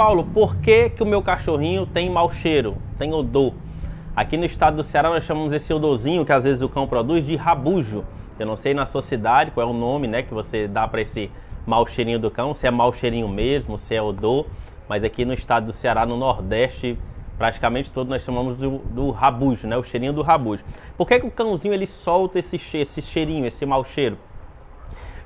Paulo, por que que o meu cachorrinho tem mau cheiro, tem odor? Aqui no estado do Ceará nós chamamos esse odorzinho que às vezes o cão produz de rabujo. Eu não sei na sua cidade qual é o nome, né, que você dá para esse mau cheirinho do cão, se é mau cheirinho mesmo, se é odor, mas aqui no estado do Ceará, no Nordeste, praticamente todo nós chamamos do rabujo, né, o cheirinho do rabujo. Por que que o cãozinho ele solta esse cheirinho, esse mau cheiro?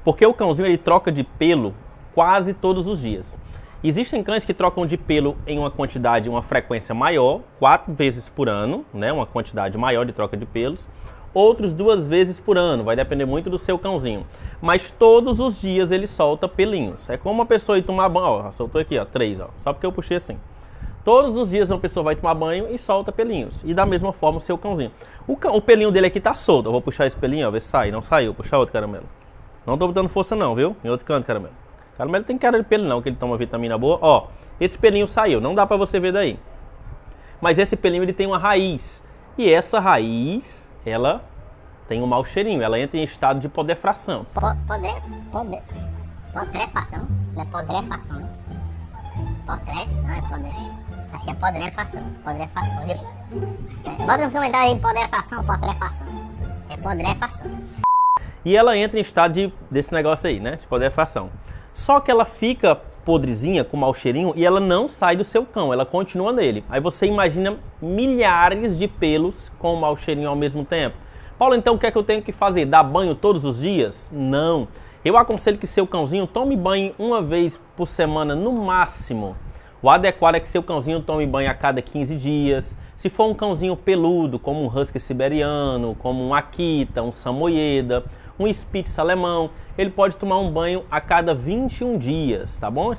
Porque o cãozinho ele troca de pelo quase todos os dias. Existem cães que trocam de pelo em uma quantidade, uma frequência maior, 4 vezes por ano, né, uma quantidade maior de troca de pelos. Outros 2 vezes por ano, vai depender muito do seu cãozinho. Mas todos os dias ele solta pelinhos. É como uma pessoa ir tomar banho, ó, soltou aqui, ó, 3, ó, só porque eu puxei assim. Todos os dias uma pessoa vai tomar banho e solta pelinhos. E da mesma forma o seu cãozinho. O pelinho dele aqui tá solto. Eu vou puxar esse pelinho, ó, ver se sai. Não saiu, puxar outro, caramelo. Não tô botando força não, viu? Em outro canto, caramelo. Caramelo tem cara de pelo não, que ele toma vitamina boa. Ó, esse pelinho saiu, não dá pra você ver daí. Mas esse pelinho ele tem uma raiz. E essa raiz, ela tem um mau cheirinho, ela entra em estado de podrefação. Podrefação? Não é podrefação, né? Podre? Não, é podre. Acho que é podrefação. Podrefação. Bota nos comentários aí, podrefação ou podrefação. É podrefação. E ela entra em estado desse negócio aí, né? De podrefação. Só que ela fica podrezinha, com mau cheirinho, e ela não sai do seu cão, ela continua nele. Aí você imagina milhares de pelos com mau cheirinho ao mesmo tempo. Paulo, então o que é que eu tenho que fazer? Dar banho todos os dias? Não. Eu aconselho que seu cãozinho tome banho 1 vez por semana no máximo. O adequado é que seu cãozinho tome banho a cada 15 dias. Se for um cãozinho peludo, como um husky siberiano, como um akita, um samoyeda, um Spitz alemão, ele pode tomar um banho a cada 21 dias, tá bom?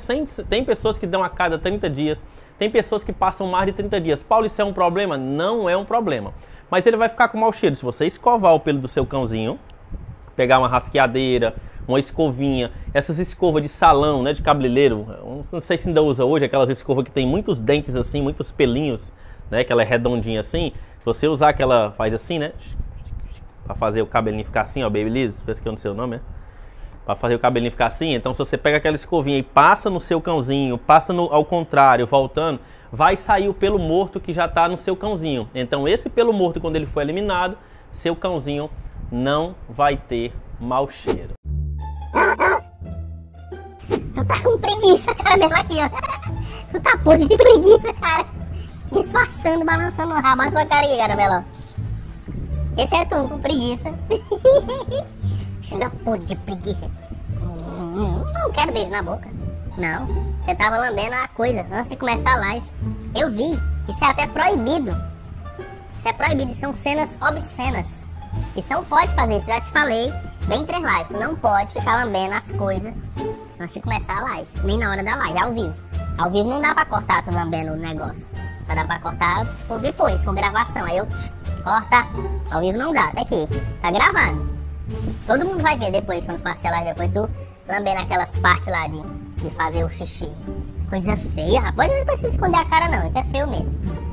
Tem pessoas que dão a cada 30 dias, tem pessoas que passam mais de 30 dias. Paulo, isso é um problema? Não é um problema. Mas ele vai ficar com mau cheiro. Se você escovar o pelo do seu cãozinho, pegar uma rasqueadeira, uma escovinha, essas escovas de salão, né, de cabeleireiro, não sei se ainda usa hoje, aquelas escovas que tem muitos dentes assim, muitos pelinhos, né, que ela é redondinha assim, se você usar aquela, faz assim, né, pra fazer o cabelinho ficar assim, ó, Babyliss, pensa que eu não sei o nome, né, pra fazer o cabelinho ficar assim, então se você pega aquela escovinha e passa no seu cãozinho, passa ao contrário, voltando, vai sair o pelo morto que já tá no seu cãozinho, então esse pelo morto, quando ele for eliminado, seu cãozinho não vai ter mau cheiro. Tu tá com preguiça, cara, mesmo aqui, ó. Tu tá podre de preguiça, cara. Disfarçando, balançando o rabo na tua cara aí, caramelo. Esse é tu, com preguiça. Chega podre de preguiça. Não quero beijo na boca. Não. Você tava lambendo a coisa antes de começar a live. Eu vi. Isso é até proibido. Isso é proibido. São cenas obscenas. Isso não pode fazer. Isso já te falei. Bem 3 lives. Tu não pode ficar lambendo as coisas antes de começar a live, nem na hora da live, ao vivo. Ao vivo não dá pra cortar tu lambendo o negócio. Só dá pra cortar depois, com gravação. Aí eu corta. Ao vivo não dá, até aqui. Tá gravado. Todo mundo vai ver depois, quando for assistir a live depois, tu lambendo aquelas partes lá de fazer o xixi. Coisa feia, rapaz. Não precisa esconder a cara não, isso é feio mesmo.